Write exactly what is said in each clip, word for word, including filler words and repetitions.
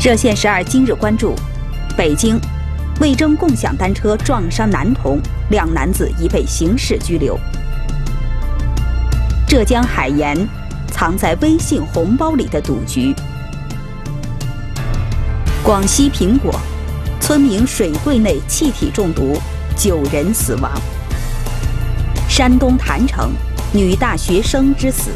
热线十二今日关注：北京，为争共享单车撞伤男童，两男子已被刑事拘留；浙江海盐，藏在微信红包里的赌局；广西苹果，村民水柜内气体中毒，九人死亡；山东坛城，女大学生之死。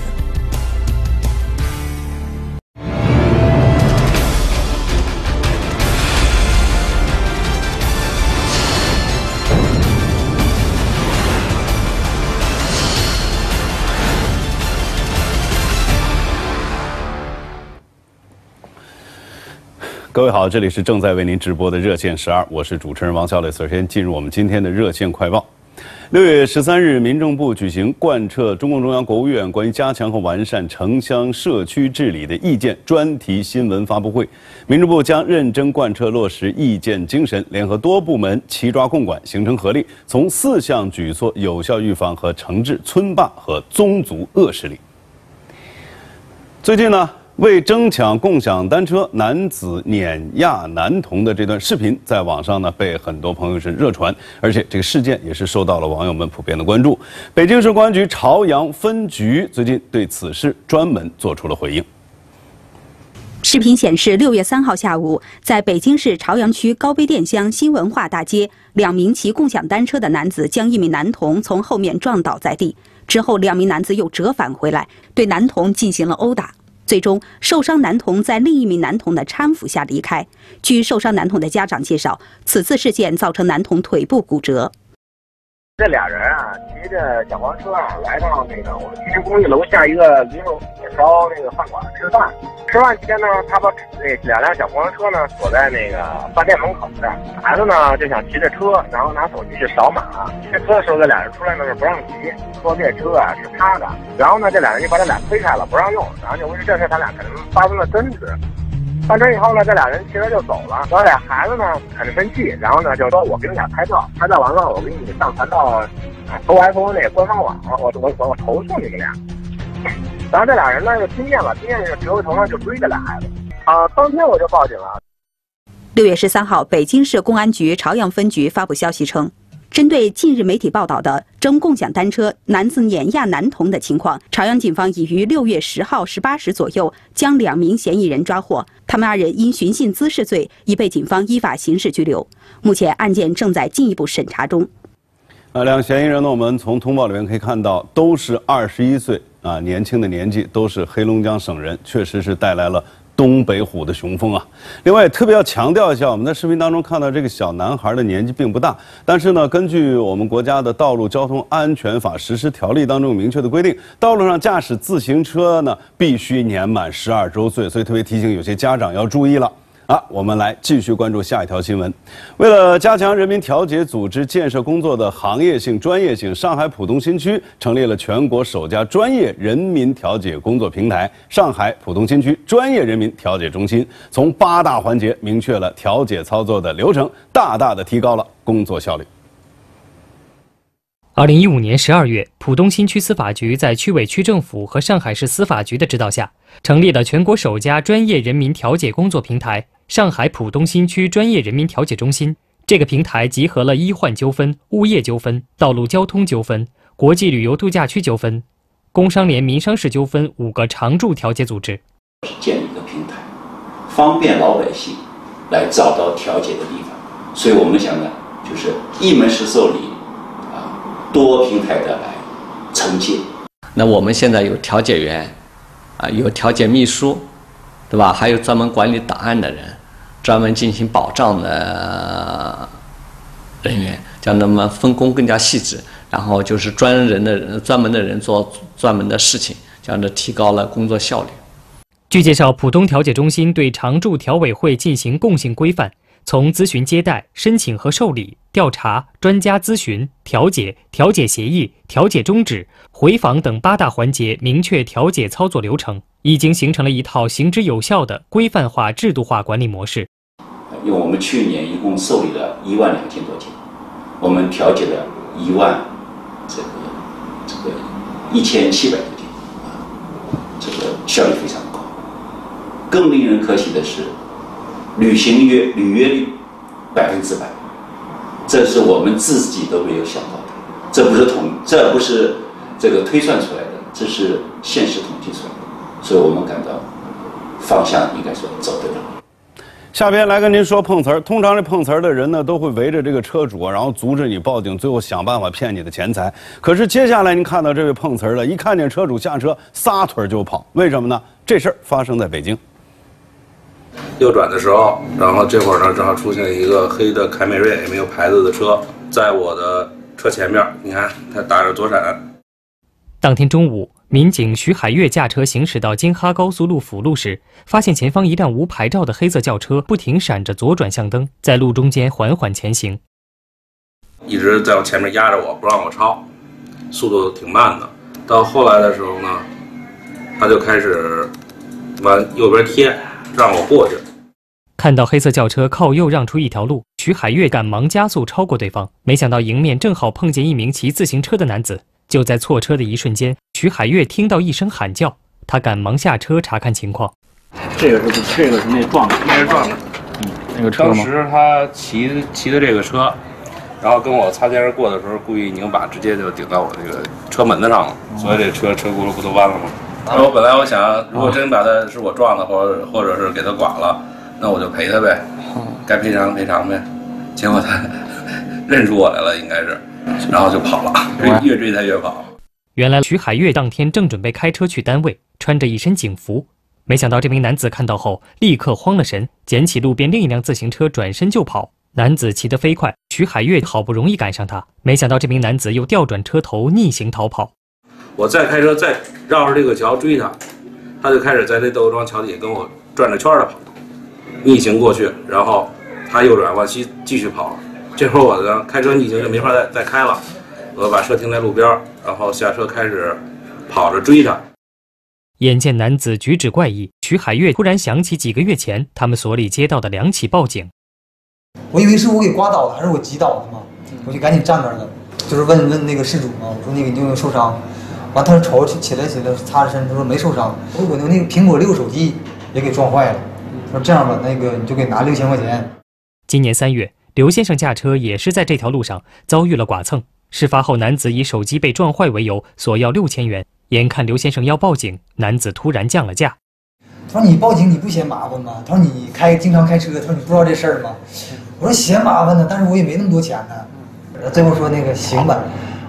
各位好，这里是正在为您直播的热线十二，我是主持人王小磊。首先进入我们今天的热线快报。六月十三日，民政部举行贯彻中共中央、国务院关于加强和完善城乡社区治理的意见专题新闻发布会。民政部将认真贯彻落实意见精神，联合多部门齐抓共管，形成合力，从四项举措有效预防和惩治村霸和宗族恶势力。最近呢，为争抢共享单车，男子碾压男童的这段视频在网上呢被很多朋友是热传，而且这个事件也是受到了网友们普遍的关注。北京市公安局朝阳分局最近对此事专门做出了回应。视频显示，六月三号下午，在北京市朝阳区高碑店乡新文化大街，两名骑共享单车的男子将一名男童从后面撞倒在地，之后两名男子又折返回来，对男童进行了殴打。最终，受伤男童在另一名男童的搀扶下离开。据受伤男童的家长介绍，此次事件造成男童腿部骨折。这俩人啊，骑着小黄车啊，来到那个我们居民公寓楼下一个驴肉火烧那个饭馆吃饭。吃饭期间呢，他把那两辆小黄车呢锁在那个饭店门口这儿。孩子呢就想骑着车，然后拿手机去扫码。这车的时候，这俩人出来呢是不让骑，说这车啊是他的。然后呢，这俩人就把他俩推开了，不让用。然后就因为这事，他俩可能发生了争执。翻车以后呢，这俩人骑车就走了。然后俩孩子呢肯定生气，然后呢就说：“我给你俩拍照，拍照完了我给你上传到 O F O 那官方网，我我我投诉你们俩。”然后这俩人呢就听见了，听见就直回头呢就追这俩孩子。啊，当天我就报警了。六月十三号，北京市公安局朝阳分局发布消息称，针对近日媒体报道的争共享单车男子碾压男童的情况，朝阳警方已于六月十号十八时左右将两名嫌疑人抓获，他们二人因寻衅滋事罪已被警方依法刑事拘留。目前案件正在进一步审查中。啊，两嫌疑人呢，我们从通报里面可以看到，都是二十一岁啊，年轻的年纪，都是黑龙江省人，确实是带来了东北虎的雄风啊！另外，特别要强调一下，我们在视频当中看到这个小男孩的年纪并不大，但是呢，根据我们国家的《道路交通安全法实施条例》当中有明确的规定，道路上驾驶自行车呢必须年满十二周岁，所以特别提醒有些家长要注意了。啊，我们来继续关注下一条新闻。为了加强人民调解组织建设工作的行业性、专业性，上海浦东新区成立了全国首家专业人民调解工作平台——上海浦东新区专业人民调解中心，从八大环节明确了调解操作的流程，大大的提高了工作效率。二零一五年十二月，浦东新区司法局在区委、区政府和上海市司法局的指导下，成立了全国首家专业人民调解工作平台——上海浦东新区专业人民调解中心。这个平台集合了医患纠纷、物业纠纷、道路交通纠纷、国际旅游度假区纠纷、工商联民商事纠纷五个常驻调解组织，建立一个平台，方便老百姓来找到调解的地方。所以我们想呢，就是一门式受理。多平台的来承接，那我们现在有调解员，啊，有调解秘书，对吧？还有专门管理档案的人，专门进行保障的人员，叫那么分工更加细致。然后就是专人的人、专门的人做专门的事情，这样的提高了工作效率。据介绍，浦东调解中心对常驻调委会进行共性规范。从咨询接待、申请和受理、调查、专家咨询、调解、调解协议、调解终止、回访等八大环节明确调解操作流程，已经形成了一套行之有效的规范化、制度化管理模式。因为我们去年一共受理了一万两千多件，我们调解了一万这个这个一千七百多件，这个效率非常高。更令人可喜的是，履行约履约率百分之百，这是我们自己都没有想到的，这不是统，这不是这个推算出来的，这是现实统计出来的，所以我们感到方向应该说走对了。 下边来跟您说碰瓷儿，通常这碰瓷儿的人呢，都会围着这个车主啊，然后阻止你报警，最后想办法骗你的钱财。可是接下来您看到这位碰瓷儿了，一看见车主下车，撒腿就跑，为什么呢？这事儿发生在北京。右转的时候，然后这会儿呢，正好出现一个黑的凯美瑞，也没有牌子的车，在我的车前面，你看他打着左闪。当天中午。 民警徐海月驾车行驶到京哈高速路辅路时，发现前方一辆无牌照的黑色轿车不停闪着左转向灯，在路中间缓缓前行，一直在我前面压着我不让我超，速度挺慢的。到后来的时候呢，他就开始往右边贴，让我过去。看到黑色轿车靠右让出一条路，徐海月赶忙加速超过对方，没想到迎面正好碰见一名骑自行车的男子。 就在错车的一瞬间，徐海月听到一声喊叫，他赶忙下车查看情况。这个是这个是那撞的，那是撞的，嗯，那个车当时他骑骑的这个车，然后跟我擦肩而过的时候，故意拧把，直接就顶到我这个车门子上了，嗯、所以这车车轱辘不都弯了吗？那、嗯、我本来我想，如果真把他是我撞的，或者或者是给他剐了，那我就赔他呗，该赔偿赔偿呗。结果他认出我来了，应该是。 然后就跑了，越追他越跑。原来徐海月当天正准备开车去单位，穿着一身警服，没想到这名男子看到后立刻慌了神，捡起路边另一辆自行车转身就跑。男子骑得飞快，徐海月好不容易赶上他，没想到这名男子又调转车头逆行逃跑。我再开车再绕着这个桥追他，他就开始在那窦各庄桥底下跟我转着圈的跑，逆行过去，然后他右转往西继续跑了。 这会儿我呢，开车逆行就没法再再开了，我把车停在路边，然后下车开始跑着追他。眼见男子举止怪异，徐海月突然想起几个月前他们所里接到的两起报警。我以为是我给刮倒了，还是我挤倒的嘛，我就赶紧站那儿了，就是问问那个事主嘛，我说那个你有没有受伤？完，他瞅着起来起来，擦着身，他说没受伤。我说我那个苹果六手机也给撞坏了，说这样吧，那个你就给拿六千块钱。今年三月。 刘先生驾车也是在这条路上遭遇了剐蹭。事发后，男子以手机被撞坏为由索要六千元。眼看刘先生要报警，男子突然降了价。他说：“你报警你不嫌麻烦吗？”他说：“你开经常开车。”他说：“你不知道这事儿吗？”我说：“嫌麻烦呢，但是我也没那么多钱呢。”最后说：“那个行吧。”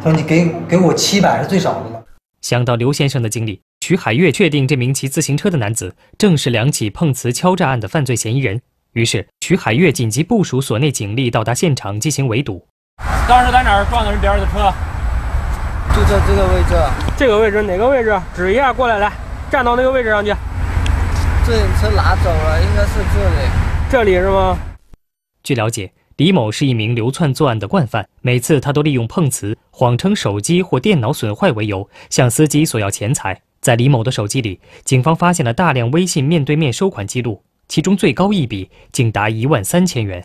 他说：“你给给我七百是最少的了。”想到刘先生的经历，徐海月确定这名骑自行车的男子正是两起碰瓷敲诈案的犯罪嫌疑人。 于是，徐海月紧急部署所内警力到达现场进行围堵。当时在哪儿撞的是别人的车？就在这个位置。这个位置哪个位置？指一下过来，来，站到那个位置上去。自行车拿走了，应该是这里。这里是吗？据了解，李某是一名流窜作案的惯犯，每次他都利用碰瓷、谎称手机或电脑损坏为由，向司机索要钱财。在李某的手机里，警方发现了大量微信面对面收款记录。 其中最高一笔竟达一万三千元。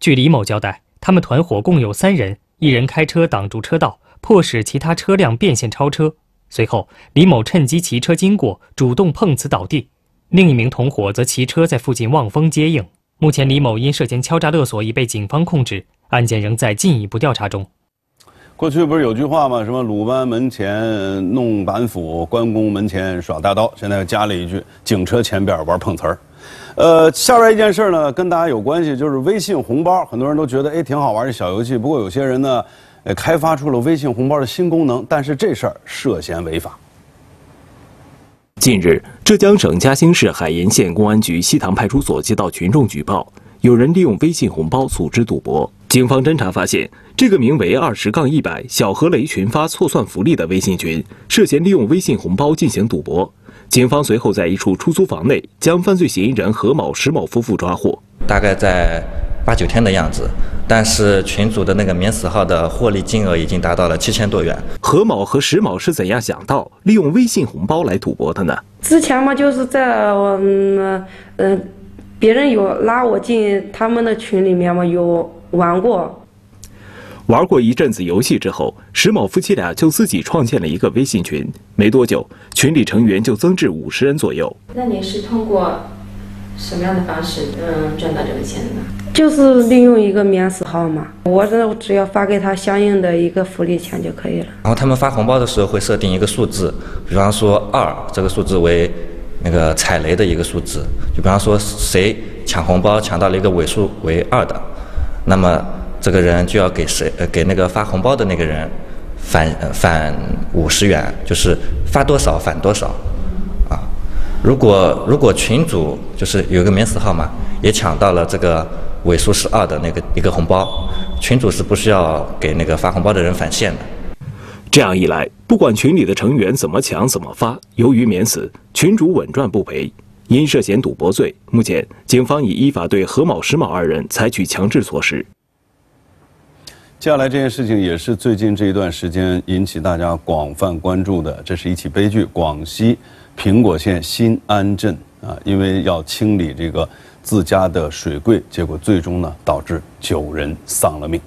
据李某交代，他们团伙共有三人，一人开车挡住车道，迫使其他车辆变线超车。随后，李某趁机骑车经过，主动碰瓷倒地。另一名同伙则骑车在附近望风接应。目前，李某因涉嫌敲诈勒索已被警方控制，案件仍在进一步调查中。 过去不是有句话吗？什么鲁班门前弄板斧，关公门前耍大刀。现在又加了一句：警车前边玩碰瓷儿。呃，下边一件事呢，跟大家有关系，就是微信红包。很多人都觉得哎挺好玩的小游戏，不过有些人呢，呃，开发出了微信红包的新功能，但是这事儿涉嫌违法。近日，浙江省嘉兴市海盐县公安局西塘派出所接到群众举报，有人利用微信红包组织赌博。 警方侦查发现，这个名为“二十杠一百小何雷群发错算福利”的微信群，涉嫌利用微信红包进行赌博。警方随后在一处出租房内将犯罪嫌疑人何某、石某夫妇抓获。大概在八九天的样子，但是群组的那个免死号的获利金额已经达到了七千多元。何某和石某是怎样想到利用微信红包来赌博的呢？之前嘛，就是在嗯嗯、呃，别人有拉我进他们的群里面嘛，有。 玩过，玩过一阵子游戏之后，石某夫妻俩就自己创建了一个微信群。没多久，群里成员就增至五十人左右。那你是通过什么样的方式嗯赚到这个钱呢？就是利用一个免死号嘛，我这只要发给他相应的一个福利钱就可以了。然后他们发红包的时候会设定一个数字，比方说二这个数字为那个踩雷的一个数字，就比方说谁抢红包抢到了一个尾数为二的，那么这个人就要给谁呃给那个发红包的那个人返返五十元，就是发多少返多少。 如果如果群主就是有个免死号嘛，也抢到了这个尾数是二的那个一个红包，群主是不需要给那个发红包的人返现的。这样一来，不管群里的成员怎么抢怎么发，由于免死，群主稳赚不赔。因涉嫌赌博罪，目前警方已依法对何某、石某二人采取强制措施。 接下来这件事情也是最近这一段时间引起大家广泛关注的，这是一起悲剧。广西苹果县新安镇啊，因为要清理这个自家的水柜，结果最终呢导致九人丧了命。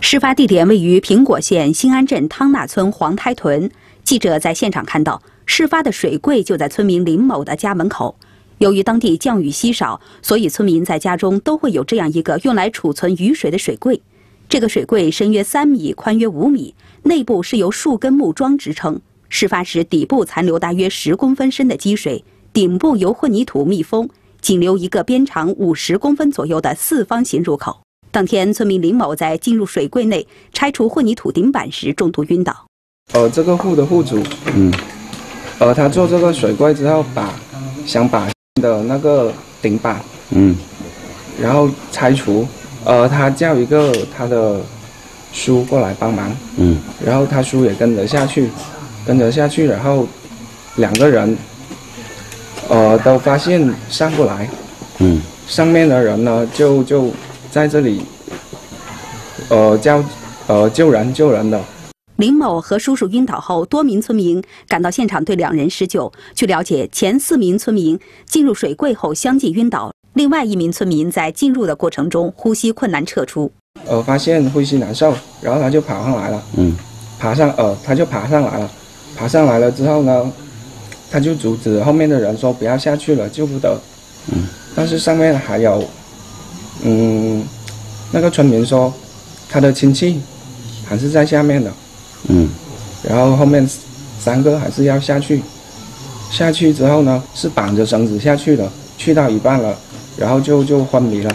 事发地点位于苹果县新安镇汤纳村黄台屯。记者在现场看到，事发的水柜就在村民林某的家门口。 由于当地降雨稀少，所以村民在家中都会有这样一个用来储存雨水的水柜。这个水柜深约三米，宽约五米，内部是由数根木桩支撑。事发时，底部残留大约十公分深的积水，顶部由混凝土密封，仅留一个边长五十公分左右的四方形入口。当天，村民林某在进入水柜内拆除混凝土顶板时中途晕倒。呃，这个户的户主，嗯，呃，他做这个水柜之后把，想把。 的那个顶板，嗯，然后拆除，呃，他叫一个他的叔过来帮忙，嗯，然后他叔也跟着下去，跟着下去，然后两个人，呃，都发现上不来，嗯，上面的人呢就就在这里，呃叫呃救人救人的。 林某和叔叔晕倒后，多名村民赶到现场对两人施救。据了解，前四名村民进入水柜后相继晕倒，另外一名村民在进入的过程中呼吸困难撤出。呃，发现呼吸难受，然后他就爬上来了。嗯，爬上呃，他就爬上来了。爬上来了之后呢，他就阻止后面的人说不要下去了，救不得。嗯，但是上面还有，嗯，那个村民说他的亲戚还是在下面的。 嗯，然后后面三个还是要下去，下去之后呢是绑着绳子下去的，去到一半了，然后就就昏迷了。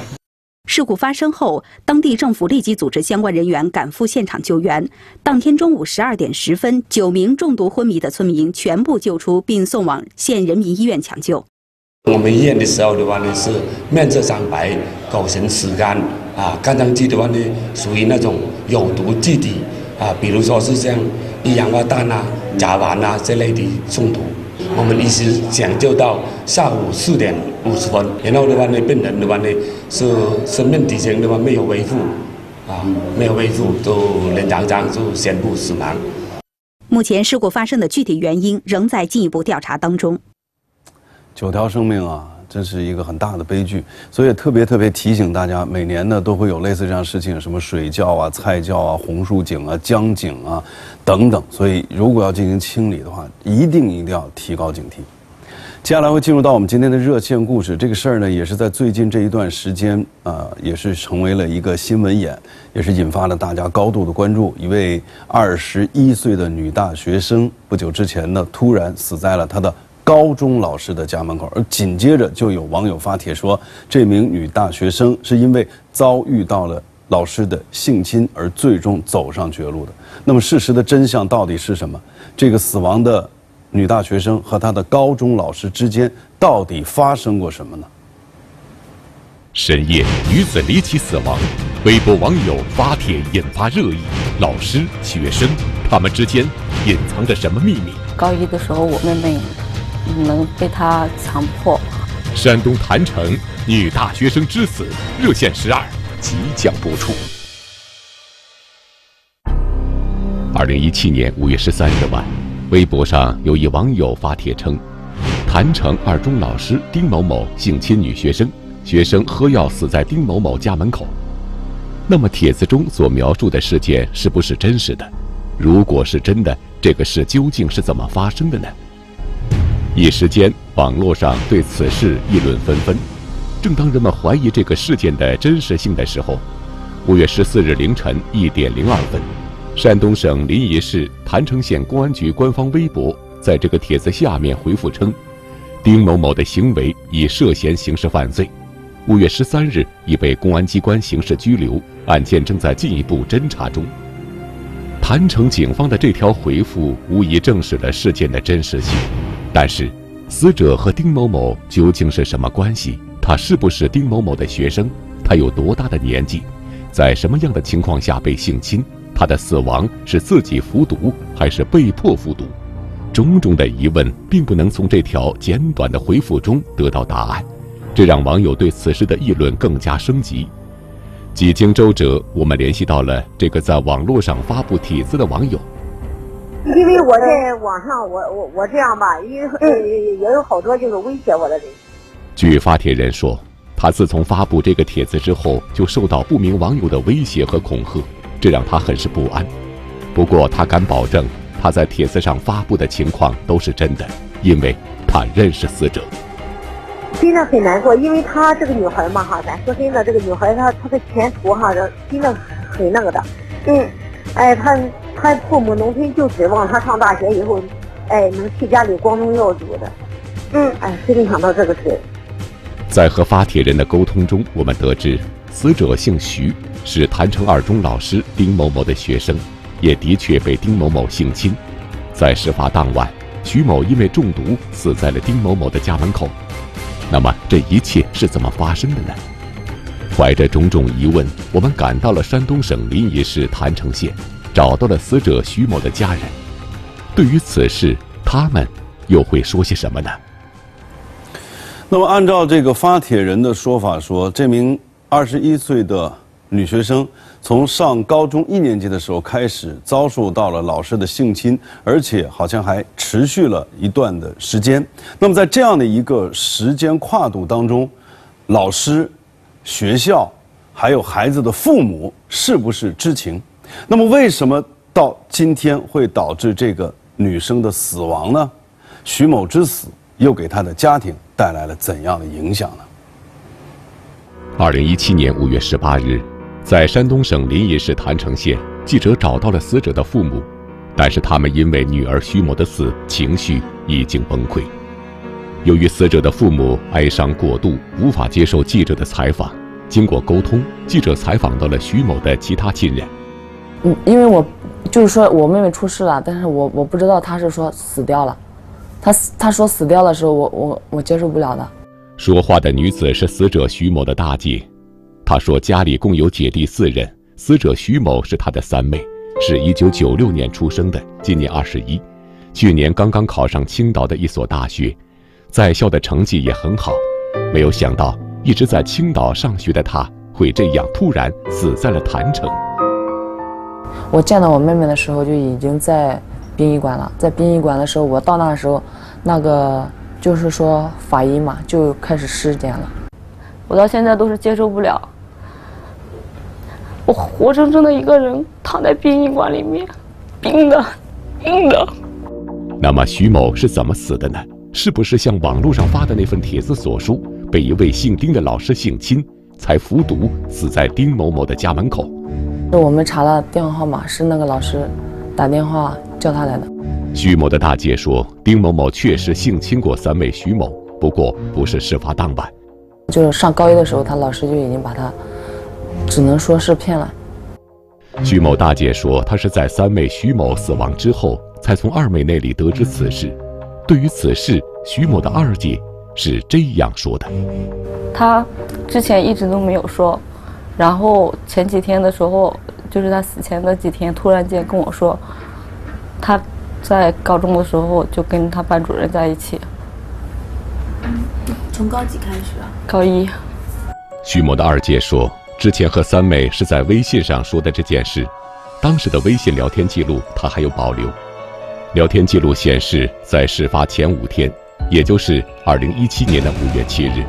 事故发生后，当地政府立即组织相关人员赶赴现场救援。当天中午十二点十分，九名中毒昏迷的村民全部救出，并送往县人民医院抢救。我们医院的时候的话呢是面色苍白，口唇湿干啊，肝脏剂的话呢属于那种有毒气体。 啊，比如说是像一氧化氮啊、甲烷啊这类的中毒，我们一直抢救到下午四点五十分，然后的话呢，病人的话呢是生命体征的话没有恢复，啊，没有恢复就人当场就宣布死亡。目前事故发生的具体原因仍在进一步调查当中。九条生命啊！ 真是一个很大的悲剧，所以特别特别提醒大家，每年呢都会有类似这样的事情，什么水窖啊、菜窖啊、红树井啊、江井啊等等。所以，如果要进行清理的话，一定一定要提高警惕。接下来会进入到我们今天的热线故事，这个事儿呢也是在最近这一段时间啊、呃，也是成为了一个新闻眼，也是引发了大家高度的关注。一位二十一岁的女大学生，不久之前呢突然死在了她的 高中老师的家门口，而紧接着就有网友发帖说，这名女大学生是因为遭遇到了老师的性侵而最终走上绝路的。那么事实的真相到底是什么？这个死亡的女大学生和她的高中老师之间到底发生过什么呢？深夜，女子离奇死亡，微博网友发帖引发热议。老师、学生，他们之间隐藏着什么秘密？高一的时候，我妹妹 能被他强迫。山东坛城女大学生之死，热线十二即将播出。二零一七年五月十三日晚，微博上有一网友发帖称，坛城二中老师丁某某性侵女学生，学生喝药死在丁某某家门口。那么帖子中所描述的事件是不是真实的？如果是真的，这个事究竟是怎么发生的呢？一时间，网络上对此事议论纷纷。正当人们怀疑这个事件的真实性的时候，五月十四日凌晨一点零二分，山东省临沂市郯城县公安局官方微博在这个帖子下面回复称，丁某某的行为已涉嫌刑事犯罪，五月十三日已被公安机关刑事拘留，案件正在进一步侦查中。郯城警方的这条回复无疑证实了事件的真实性。 但是，死者和丁某某究竟是什么关系？他是不是丁某某的学生？他有多大的年纪？在什么样的情况下被性侵？他的死亡是自己服毒还是被迫服毒？种种的疑问并不能从这条简短的回复中得到答案，这让网友对此事的议论更加升级。几经周折，我们联系到了这个在网络上发布帖子的网友。 因为我在网上，我我我这样吧，因为也有好多就是威胁我的人。据发帖人说，他自从发布这个帖子之后，就受到不明网友的威胁和恐吓，这让他很是不安。不过他敢保证，他在帖子上发布的情况都是真的，因为他认识死者。真的很难过，因为她这个女孩嘛哈，咱说真的，这个女孩她她的前途哈，真的很那个的。嗯，哎，她。 他父母农村就指望他上大学以后，哎，能替家里光宗耀祖的。嗯，哎，谁没想到这个事？在和发帖人的沟通中，我们得知死者姓徐，是郯城二中老师丁某某的学生，也的确被丁某某性侵。在事发当晚，徐某因为中毒死在了丁某某的家门口。那么，这一切是怎么发生的呢？怀着种种疑问，我们赶到了山东省临沂市郯城县。 找到了死者徐某的家人，对于此事，他们又会说些什么呢？那么，按照这个发帖人的说法说，这名二十一岁的女学生从上高中一年级的时候开始遭受到了老师的性侵，而且好像还持续了一段的时间。那么，在这样的一个时间跨度当中，老师、学校还有孩子的父母是不是知情？ 那么，为什么到今天会导致这个女生的死亡呢？徐某之死又给她的家庭带来了怎样的影响呢？二零一七年五月十八日，在山东省临沂市郯城县，记者找到了死者的父母，但是他们因为女儿徐某的死，情绪已经崩溃。由于死者的父母哀伤过度，无法接受记者的采访，经过沟通，记者采访到了徐某的其他亲人。 嗯，因为我就是说我妹妹出事了，但是我我不知道她是说死掉了，她她说死掉的时候，我我我接受不了的。说话的女子是死者徐某的大姐，她说家里共有姐弟四人，死者徐某是她的三妹，是一九九六年出生的，今年二十一，去年刚刚考上青岛的一所大学，在校的成绩也很好，没有想到一直在青岛上学的她会这样突然死在了郯城。 我见到我妹妹的时候就已经在殡仪馆了，在殡仪馆的时候，我到那时候，那个就是说法医嘛，就开始尸检了。我到现在都是接受不了，我活生生的一个人躺在殡仪馆里面，冰的，冰的。那么徐某是怎么死的呢？是不是像网络上发的那份帖子所述，被一位姓丁的老师性侵，才服毒死在丁某某的家门口？ 我们查了电话号码，是那个老师打电话叫他来的。徐某的大姐说，丁某某确实性侵过三妹徐某，不过不是事发当晚。就是上高一的时候，他老师就已经把他，只能说是骗了。徐某大姐说，她是在三妹徐某死亡之后，才从二妹那里得知此事。对于此事，徐某的二姐是这样说的：她之前一直都没有说。 然后前几天的时候，就是他死前的几天，突然间跟我说，他在高中的时候就跟他班主任在一起。从高几开始啊？高一。徐某的二姐说，之前和三妹是在微信上说的这件事，当时的微信聊天记录她还有保留。聊天记录显示，在事发前五天，也就是二零一七年的五月七日。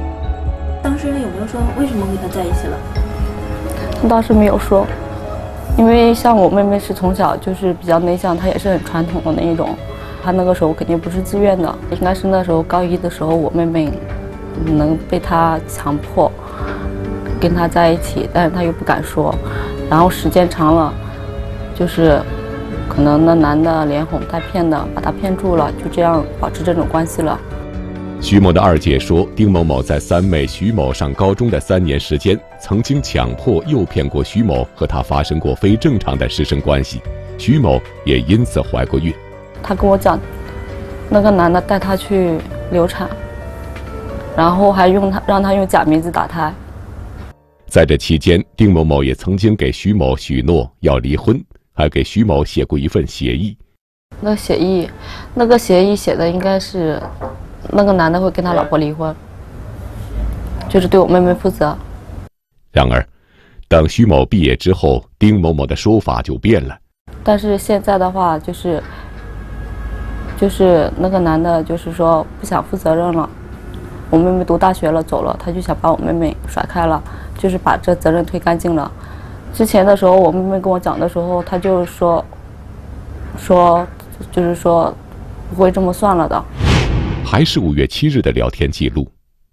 当事人有没有说为什么跟他在一起了？ 他当时没有说，因为像我妹妹是从小就是比较内向，她也是很传统的那一种，他那个时候肯定不是自愿的，应该是那时候高一的时候，我妹妹能被他强迫跟他在一起，但是他又不敢说。然后时间长了，就是可能那男的连哄带骗的把他骗住了，就这样保持这种关系了。徐某的二姐说，丁某某在三妹徐某上高中的三年时间，曾经强迫诱骗过徐某，和她发生过非正常的师生关系，徐某也因此怀过孕。 他跟我讲，那个男的带她去流产，然后还用他让她用假名字打胎。在这期间，丁某某也曾经给徐某许诺要离婚，还给徐某写过一份协议。那协议，那个协议写的应该是，那个男的会跟他老婆离婚，就是对我妹妹负责。然而，等徐某毕业之后，丁某某的说法就变了。但是现在的话，就是。 就是那个男的，就是说不想负责任了。我妹妹读大学了，走了，他就想把我妹妹甩开了，就是把这责任推干净了。之前的时候，我妹妹跟我讲的时候，他就说，说，就是说不会这么算了的。还是五月七日的聊天记录，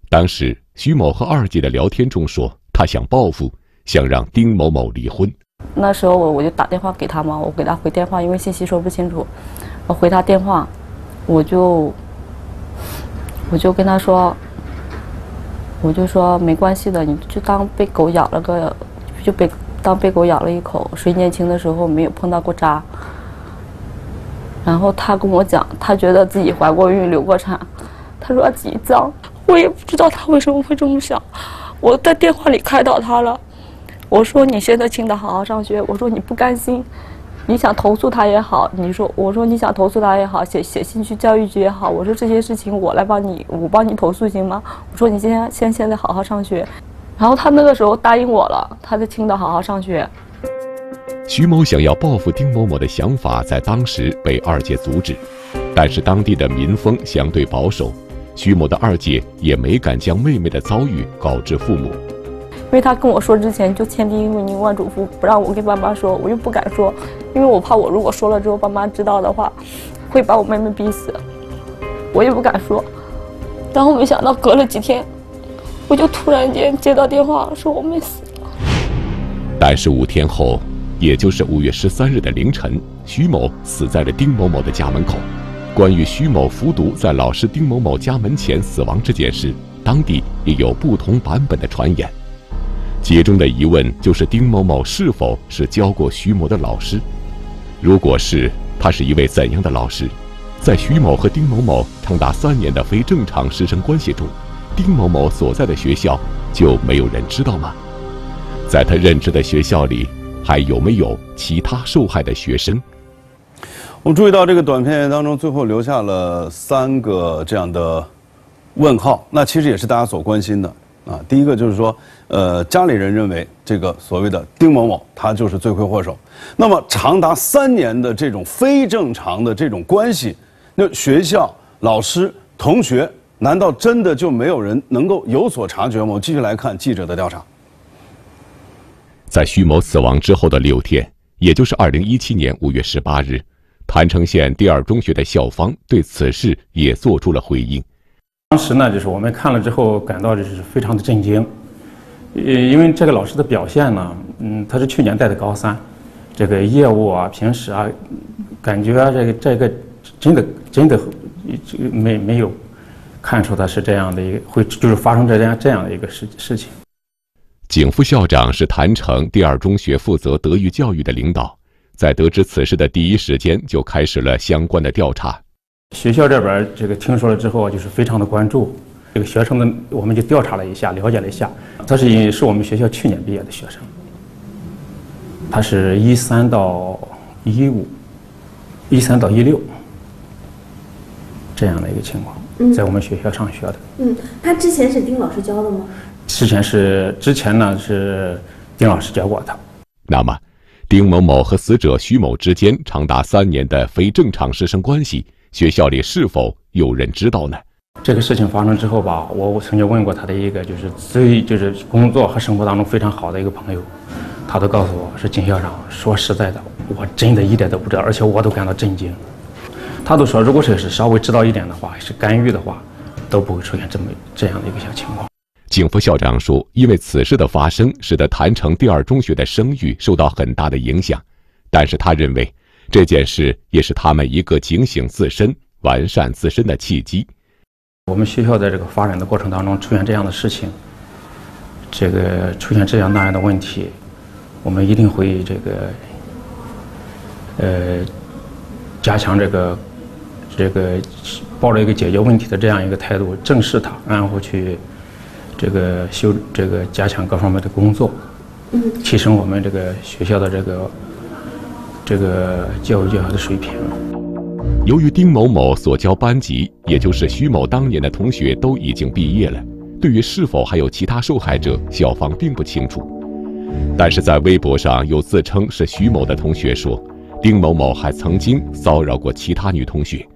当时徐某和二姐的聊天中说，他想报复，想让丁某某离婚。那时候我我就打电话给他嘛，我给他回电话，因为信息说不清楚。 我回他电话，我就我就跟他说，我就说没关系的，你就当被狗咬了个，就被当被狗咬了一口。谁年轻的时候没有碰到过渣？然后他跟我讲，他觉得自己怀过孕、流过产，他说自己脏，我也不知道他为什么会这么想。我在电话里开导他了，我说你现在青岛好好上学，我说你不甘心。 你想投诉他也好，你说我说你想投诉他也好，写写信去教育局也好，我说这些事情我来帮你，我帮你投诉行吗？我说你今天先现在好好上学，然后他那个时候答应我了，他在青岛好好上学。徐某想要报复丁某某的想法在当时被二姐阻止，但是当地的民风相对保守，徐某的二姐也没敢将妹妹的遭遇告知父母。 因为他跟我说之前就千叮咛万嘱咐，不让我跟爸妈说，我又不敢说，因为我怕我如果说了之后爸妈知道的话，会把我妹妹逼死，我也不敢说。然后没想到隔了几天，我就突然间接到电话说我妹死了。但是五天后，也就是五月十三日的凌晨，徐某死在了丁某某的家门口。关于徐某服毒在老师丁某某家门前死亡这件事，当地也有不同版本的传言。 其中的疑问就是丁某某是否是教过徐某的老师？如果是，他是一位怎样的老师？在徐某和丁某某长达三年的非正常师生关系中，丁某某所在的学校就没有人知道吗？在他任职的学校里，还有没有其他受害的学生？我们注意到这个短片当中最后留下了三个这样的问号，那其实也是大家所关心的。 啊，第一个就是说，呃，家里人认为这个所谓的丁某某他就是罪魁祸首。那么长达三年的这种非正常的这种关系，那学校、老师、同学，难道真的就没有人能够有所察觉吗？我继续来看记者的调查。在徐某死亡之后的六天，也就是二零一七年五月十八日，郯城县第二中学的校方对此事也做出了回应。 当时呢，就是我们看了之后感到就是非常的震惊，呃，因为这个老师的表现呢，嗯，他是去年带的高三，这个业务啊，平时啊，感觉啊，这个这个真的真的没没有看出他是这样的一个会就是发生这样这样的一个事事情。景副校长是郯城第二中学负责德育教育的领导，在得知此事的第一时间就开始了相关的调查。 学校这边这个听说了之后，就是非常的关注这个学生的，我们就调查了一下，了解了一下，他是是我们学校去年毕业的学生，他是一三到一五，一三到一六这样的一个情况，在我们学校上学的。嗯，他之前是丁老师教的吗？之前是之前呢是丁老师教过他。那么，丁某某和死者徐某之间长达三年的非正常师生关系。 学校里是否有人知道呢？这个事情发生之后吧，我曾经问过他的一个就是最就是工作和生活当中非常好的一个朋友，他都告诉我是景校长。说实在的，我真的一点都不知道，而且我都感到震惊。他都说，如果说是稍微知道一点的话，是干预的话，都不会出现这么这样的一个小情况。 景副校长说，因为此事的发生，使得谭城第二中学的声誉受到很大的影响。但是他认为，这件事也是他们一个警醒自身、完善自身的契机。我们学校在这个发展的过程当中，出现这样的事情，这个出现这样那样的问题，我们一定会这个，呃，加强这个，这个抱着一个解决问题的这样一个态度，正视它，然后去。 这个修这个加强各方面的工作，嗯，提升我们这个学校的这个这个教育教学的水平。由于丁某某所教班级，也就是徐某当年的同学都已经毕业了，对于是否还有其他受害者，校方并不清楚。但是在微博上有自称是徐某的同学说，丁某某还曾经骚扰过其他女同学，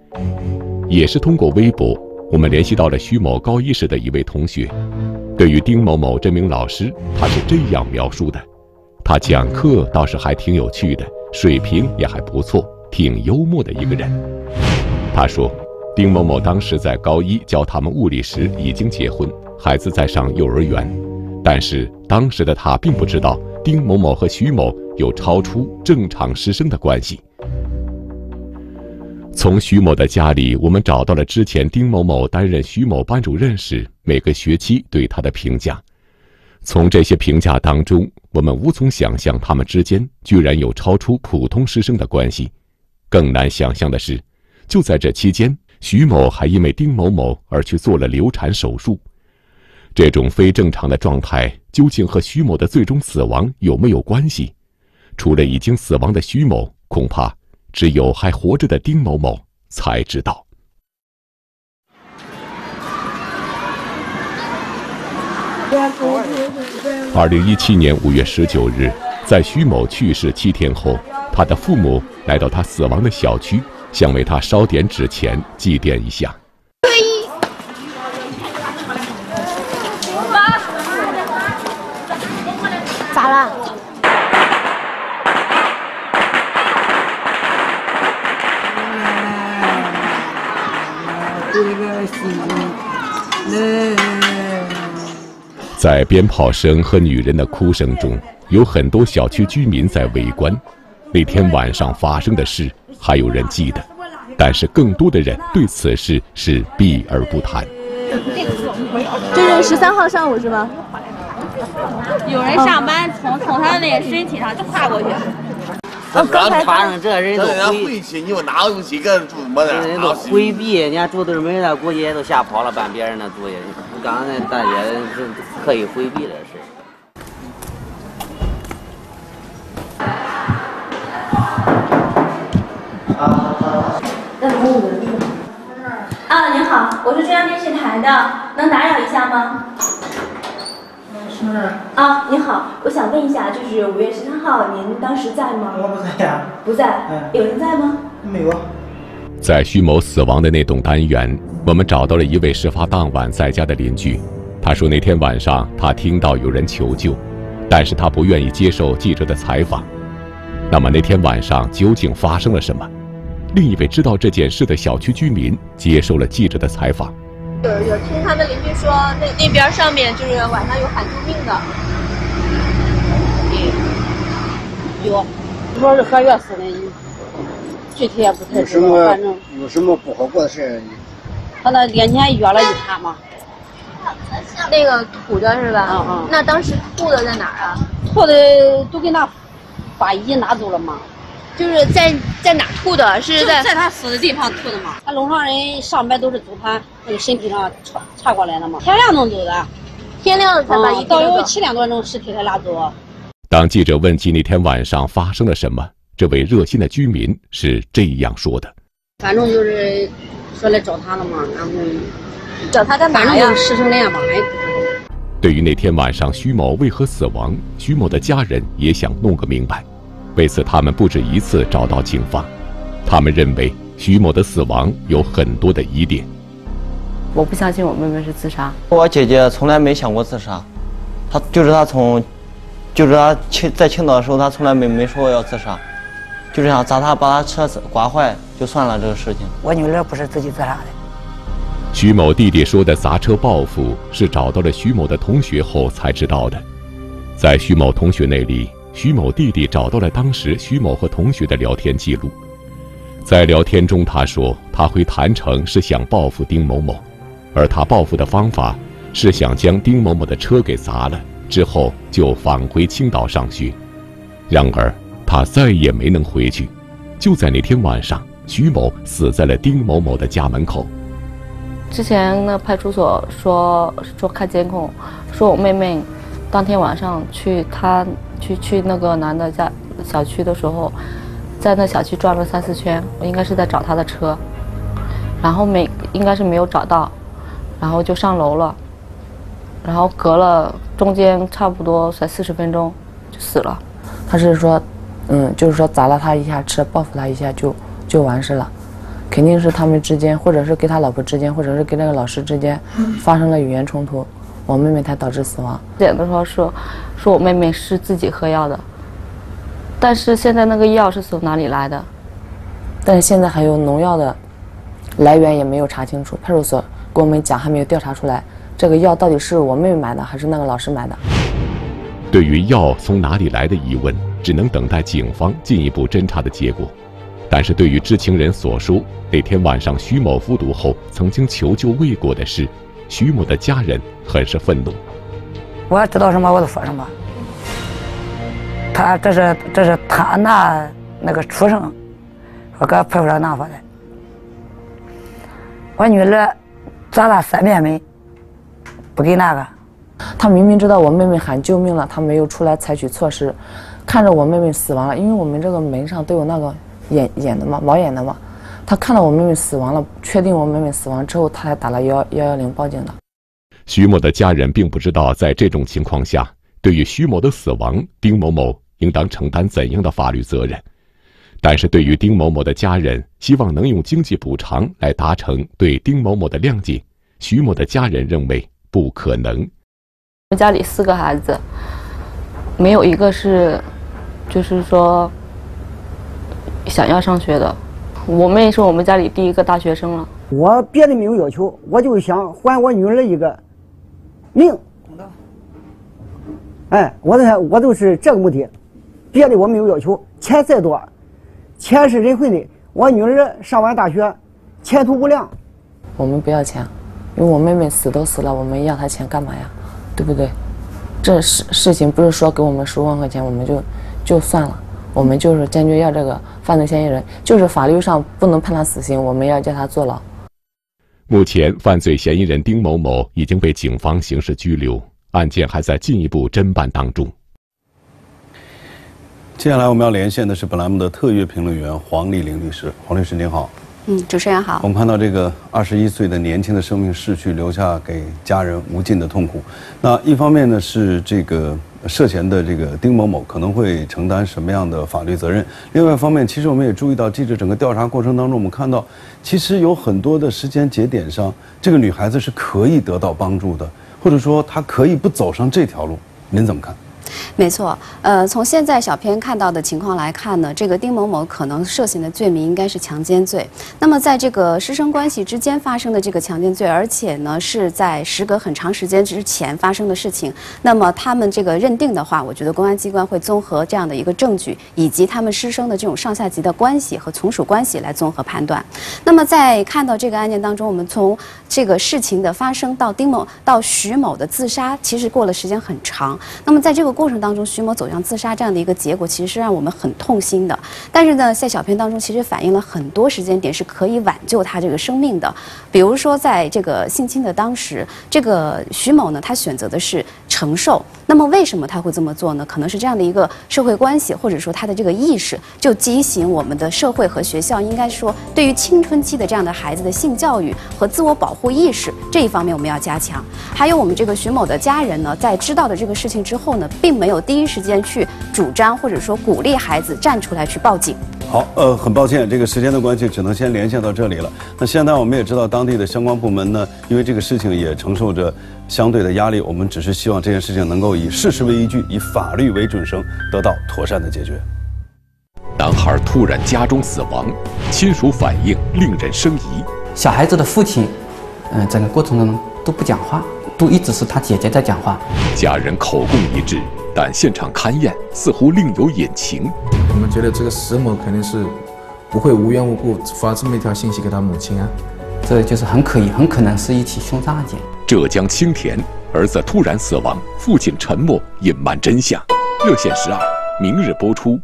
也是通过微博。 我们联系到了徐某高一时的一位同学，对于丁某某这名老师，他是这样描述的：他讲课倒是还挺有趣的，水平也还不错，挺幽默的一个人。他说，丁某某当时在高一教他们物理时已经结婚，孩子在上幼儿园，但是当时的他并不知道丁某某和徐某有超出正常师生的关系。 从徐某的家里，我们找到了之前丁某某担任徐某班主任时每个学期对他的评价。从这些评价当中，我们无从想象他们之间居然有超出普通师生的关系。更难想象的是，就在这期间，徐某还因为丁某某而去做了流产手术。这种非正常的状态究竟和徐某的最终死亡有没有关系？除了已经死亡的徐某，恐怕。 只有还活着的丁某某才知道。二零一七年五月十九日，在徐某去世七天后，他的父母来到他死亡的小区，想为他烧点纸钱祭奠一下。咋了？ 在鞭炮声和女人的哭声中，有很多小区居民在围观。那天晚上发生的事还有人记得，但是更多的人对此事是避而不谈。这是十三号上午是吗？有人上班从从他那身体上就跨过去。 咱穿上这人都晦气，你又哪有几个人住么的？人都规避，人家住对门的，估计人都吓跑了，搬别人的住也。刚才大姐是刻意回避的事。啊，您好，我是中央电视台的，能打扰一下吗？ 啊，您好，我想问一下，就是五月十三号，您当时在吗？我不在呀、啊。不在。嗯、有人在吗？没有。在徐某死亡的那栋单元，我们找到了一位事发当晚在家的邻居。他说那天晚上他听到有人求救，但是他不愿意接受记者的采访。那么那天晚上究竟发生了什么？另一位知道这件事的小区居民接受了记者的采访。 有有听他们邻居说，那那边上面就是晚上有喊救命的，有，说是喝药死的，具体也不太知道。反正有什么不好过的事？他那脸前约了一塌嘛，那个吐的是吧？嗯嗯。那当时吐的在哪儿啊？吐的都给那法医拿走了嘛。就是在在哪吐的？是在在他死的地方吐的嘛？他楼上人上班都是走他。 这个身体上岔岔过来了嘛？天亮能走的，天亮才把一到有七点多钟尸体才拉走。当记者问起那天晚上发生了什么，这位热心的居民是这样说的：“反正就是说来找他了嘛，然后找他干嘛呀？反正尸成那样吧，哎。”对于那天晚上徐某为何死亡，徐某的家人也想弄个明白。为此，他们不止一次找到警方。他们认为徐某的死亡有很多的疑点。 我不相信我妹妹是自杀。我姐姐从来没想过自杀，她就是她从，就是她青在青岛的时候，她从来没没说过要自杀。就这样砸他，把他车子刮坏就算了这个事情。我女儿不是自己自杀的。徐某弟弟说的砸车报复，是找到了徐某的同学后才知道的。在徐某同学那里，徐某弟弟找到了当时徐某和同学的聊天记录。在聊天中，他说他回谭城是想报复丁某某，而他报复的方法是想将丁某某的车给砸了，之后就返回青岛上学。然而，他再也没能回去。就在那天晚上，徐某死在了丁某某的家门口。之前呢，派出所说说看监控，说我妹妹当天晚上去他去去那个男的家小区的时候，在那小区转了三四圈，我应该是在找他的车，然后没应该是没有找到，然后就上楼了，然后隔了中间差不多才四十分钟就死了。他是说，嗯，就是说砸了他一下车，报复他一下就就完事了。肯定是他们之间，或者是跟他老婆之间，或者是跟那个老师之间发生了语言冲突，我妹妹才导致死亡。检的时候说，说我妹妹是自己喝药的，但是现在那个药是从哪里来的？但是现在还有农药的来源也没有查清楚，派出所跟我们讲还没有调查出来，这个药到底是我妹妹买的还是那个老师买的？对于药从哪里来的疑问，只能等待警方进一步侦查的结果。但是对于知情人所说，那天晚上徐某服毒后曾经求救未果的事，徐某的家人很是愤怒。我要知道什么我就说什么。他这是这是他那那个畜生，我搁派出所拿回来。我女儿砸了三遍门，不给那个。他明明知道我妹妹喊救命了，他没有出来采取措施，看着我妹妹死亡了，因为我们这个门上都有那个。眼眼的嘛，猫眼的嘛，他看到我妹妹死亡了，确定我妹妹死亡之后，他才打了幺幺幺零报警的。徐某的家人并不知道，在这种情况下，对于徐某的死亡，丁某某应当承担怎样的法律责任。但是对于丁某某的家人，希望能用经济补偿来达成对丁某某的谅解，徐某的家人认为不可能。我家里四个孩子，没有一个是，就是说。想要上学的，我妹是我们家里第一个大学生了。我别的没有要求，我就想还我女儿一个命。哎，我的我就是这个目的，别的我没有要求。钱再多，钱是人会的。我女儿上完大学，前途无量。我们不要钱，因为我妹妹死都死了，我们要她钱干嘛呀？对不对？这事事情不是说给我们十万块钱我们就就算了。我们就是坚决要这个犯罪嫌疑人，就是法律上不能判他死刑，我们要叫他坐牢。目前，犯罪嫌疑人丁某某已经被警方刑事拘留，案件还在进一步侦办当中。接下来我们要连线的是本栏目的特约评论员黄丽玲律师。黄律师您好。嗯，主持人好。我们看到这个二十一岁的年轻的生命逝去，留下给家人无尽的痛苦。那一方面呢是这个。涉嫌的这个丁某某可能会承担什么样的法律责任？另外一方面，其实我们也注意到，记者整个调查过程当中，我们看到，其实有很多的时间节点上，这个女孩子是可以得到帮助的，或者说她可以不走上这条路。您怎么看？没错，呃，从现在小编看到的情况来看呢，这个丁某某可能涉嫌的罪名应该是强奸罪。那么，在这个师生关系之间发生的这个强奸罪，而且呢是在时隔很长时间之前发生的事情。那么他们这个认定的话，我觉得公安机关会综合这样的一个证据，以及他们师生的这种上下级的关系和从属关系来综合判断。那么在看到这个案件当中，我们从这个事情的发生到丁某到徐某的自杀，其实过了时间很长。那么在这个过程当中，徐某走向自杀这样的一个结果，其实是让我们很痛心的。但是呢，在小片当中，其实反映了很多时间点是可以挽救他这个生命的。比如说，在这个性侵的当时，这个徐某呢，他选择的是承受。那么，为什么他会这么做呢？可能是这样的一个社会关系，或者说他的这个意识，就畸形我们的社会和学校应该说对于青春期的这样的孩子的性教育和自我保护意识这一方面我们要加强。还有我们这个徐某的家人呢，在知道的这个事情之后呢，并没有第一时间去主张或者说鼓励孩子站出来去报警。好，呃，很抱歉，这个时间的关系，只能先连线到这里了。那现在我们也知道，当地的相关部门呢，因为这个事情也承受着相对的压力。我们只是希望这件事情能够以事实为依据，以法律为准绳，得到妥善的解决。男孩突然家中死亡，亲属反应令人生疑。小孩子的父亲，嗯、呃，整个过程中都不讲话，都一直是他姐姐在讲话。家人口供一致，但现场勘验似乎另有隐情。我们觉得这个石某肯定是不会无缘无故发这么一条信息给他母亲啊。 这就是很可疑，很可能是一起凶杀案件。浙江青田，儿子突然死亡，父亲陈某隐瞒真相。热线十二，明日播出。